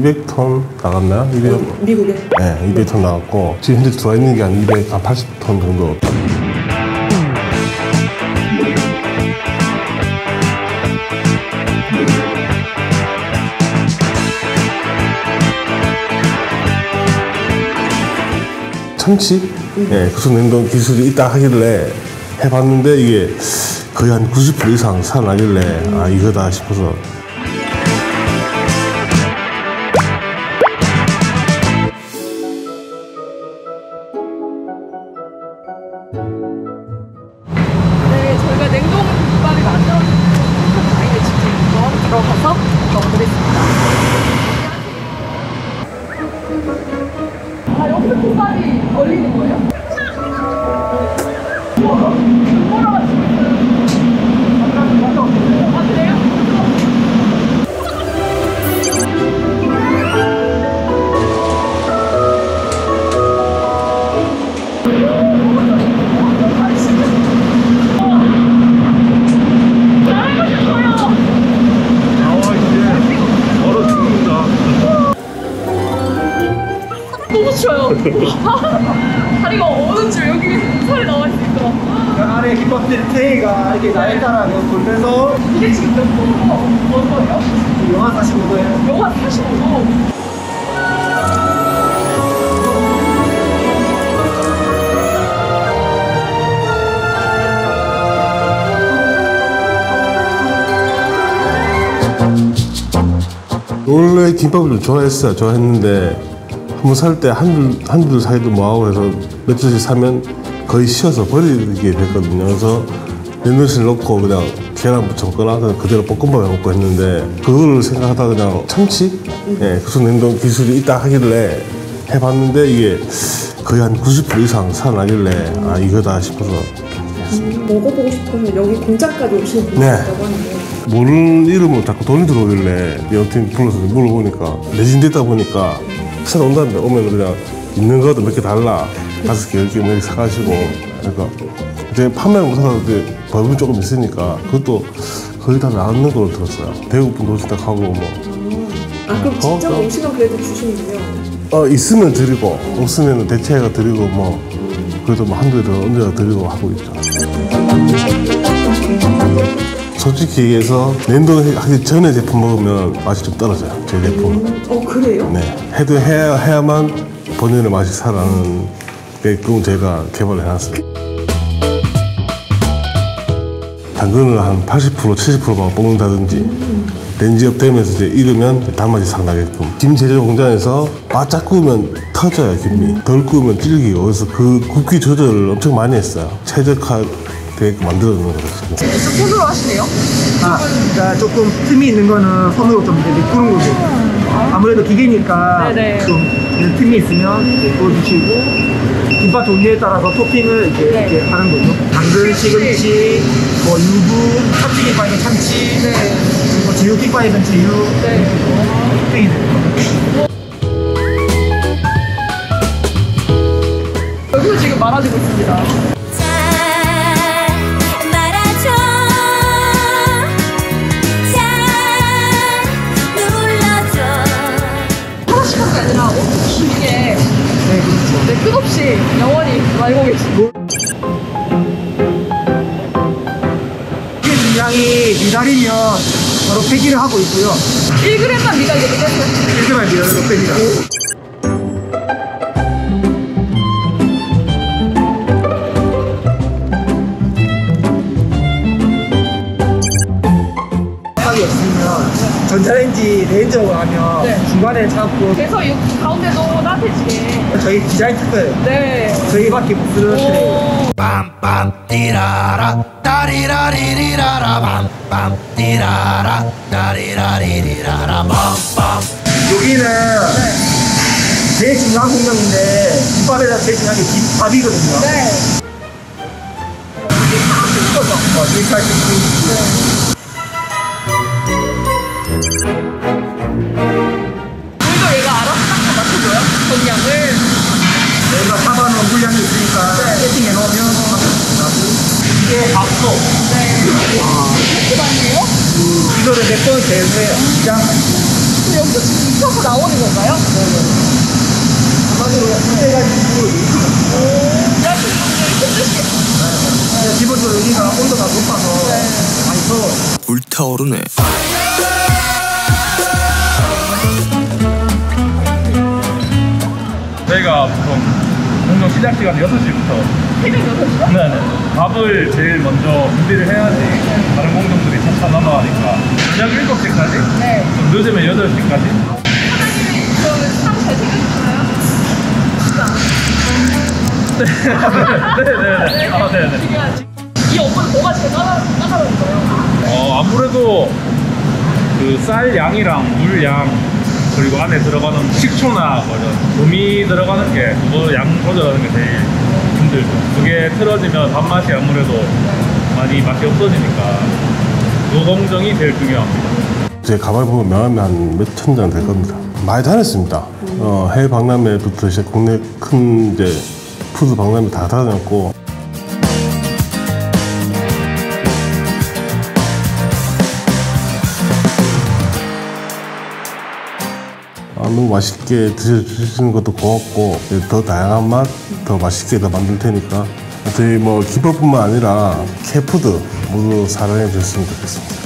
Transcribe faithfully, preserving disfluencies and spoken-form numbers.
이백 톤 나갔나요? 이백... 미국에? 네, 이백 톤 나갔고 지금 현재 들어있는 게 한 이백팔십 톤 정도. 참치? 네, 구수냉동 기술이 있다 하길래 해봤는데 이게 거의 한 구십 퍼센트 이상 살아나길래 음. 아 이거다 싶어서. 네, 저희가 냉동 국밥이 만들어진 그 아이들 직접 한번 들어가서 먹어보겠습니다. 아, 여기서 국밥이 얼리는 거예요? 다리가 어느 줄 여기 살이 나와 있으니까 아래 김밥들 트레이가 이렇게 나에 따라 돌면서 이게 지금 몇 도가 어느 거예요? 영하 사십오 도예요. 영하 사십오 도. 원래 김밥을 좀 좋아했어요. 좋아했는데 뭐 살 때 한두, 한두 사이도 뭐하고 그래서 몇 줄씩 사면 거의 쉬어서 버리게 됐거든요. 그래서 냉동실 넣고 그냥 계란 부쳐먹거나 그대로 볶음밥 해먹고 했는데 그걸 생각하다 그냥 참치? 예, 그런 냉동 기술이 있다 하길래 해봤는데 이게 거의 한 구십 퍼센트 이상 살아나길래 아 이거다 싶어서. 음, 먹어보고 싶으면 여기 공장까지 오시는 분이 있다고 하는데 모르는 이름으로 자꾸 돈이 들어오길래 여튼 불러서 물어보니까 내진됐다 보니까 새로 온다는데 오면 그냥 있는 것도 몇 개 달라 다섯 개, 열 개 뭐 이렇게 사가시고 그러니까 이제 판매를 못하다가 벌금 조금 있으니까 그것도 거의 다 나오는 걸로 들었어요. 대부분 도시락 하고 뭐. 아 그럼 진짜 음식은 그래도 주시는군요? 어 있으면 드리고 없으면 대체해가 드리고 뭐 그래도 뭐 한두 개 더 언제나 드리고 하고 있죠. 솔직히 얘기해서 냉동하기 전에 제품 먹으면 맛이 좀 떨어져요. 제 제품은. 음, 어 그래요? 네. 해도 해야, 해야만 본연의 맛이 살아나는 게끔 제가 개발을 해놨습니다. 당근을 한 팔십 퍼센트, 칠십 퍼센트만 볶는다든지 음. 렌지업 되면서 이제 익으면 단맛이 상나게끔 김 제조 공장에서 바짝 구우면 터져요, 김이. 덜 구우면 질기고 그래서 그 굽기 조절을 엄청 많이 했어요. 최적화 되게끔 만들어주는 거거든요. 손으로 하시네요? 아, 그러니까 조금 틈이 있는 거는 손으로 좀 미꾸는 거고 아무래도 기계니까 네네. 좀 틈이 있으면 구워주시고 김밥 종류에 따라서 토핑을 이렇게, 네. 이렇게 하는 거죠. 당근, 시금치, 뭐 유부, 참치 김밥이면 참치, 네. 그리고 제육 김밥이면 제육 토핑이 되는 거죠. 여기서 지금 말아지고 있습니다. 끝없이 영원히 말고 계시고 이게 분량이 미달이면 바로 폐기를 하고 있고요. 일 그램만 미달이 됐어요? 일 그램만 미달이 폐기다. 밥이 없으면 전자레인지 레인저로 하면 네. 중간에 잡고 그래서 가운데도 따뜻해지게 저희 디자인 특허예요. 네. 저희밖에 못 쓰는 트레이예요. 빰빰 띠라라 따리라리리라라 빰빰 띠라라 따리라리리라라 빰빰. 여기는 네. 제일 중요한 공정인데 김밥에다 제일 중요한 게 김밥이거든요. 네. 이게 사실 이거죠. 어, 여기까지 우리도 얘가 알아서 딱 맞춰줘요? 공장을 저희가 사봐놓은 물량이 있으니까 세팅해 놓으면 이게 밥솥. 네. 와. 이렇게 많네요? 이거를 몇 번 재수해요. 시장. 근데 여기서 지켜서 나오는 건가요? 네네. 아마도 무대가 있고 오. 기본적으로 여기가 온도가 높아서 많이 더워. 불타오르네. 저희가 보통 공동 시작 시간 여섯 시부터. 새벽 여섯 시요? 네네. 밥을 제일 먼저 준비를 해야지 다른 공동들이 차차 넘어가니까. 저녁 일곱 시까지? 네. 좀 늦으면 여덟 시까지? 사장님이 그러면 참 잘 챙겨주시나요? 네네네. 네네. 아, 네네. 이 업무는 뭐가 제일 까다로운 거예요? 어, 아무래도 그 쌀 양이랑 물 양, 그리고 안에 들어가는 식초나 돔이 들어가는 게, 그거 양 조절하는 게 제일 힘들죠. 그게 틀어지면 밥맛이 아무래도 많이 맛이 없어지니까 노공정이 제일 중요합니다. 제 가발 보면 명함이 한 몇 천 장 될 겁니다. 많이 다녔습니다. 어, 해외 박람회부터 이제 국내 큰 이제 푸드 박람회 다 다녔고. 너무 맛있게 드셔주시는 것도 고맙고, 더 다양한 맛, 더 맛있게 더 만들 테니까 저희 뭐 기법뿐만 아니라 캣푸드 모두 사랑해 주셨으면 좋겠습니다.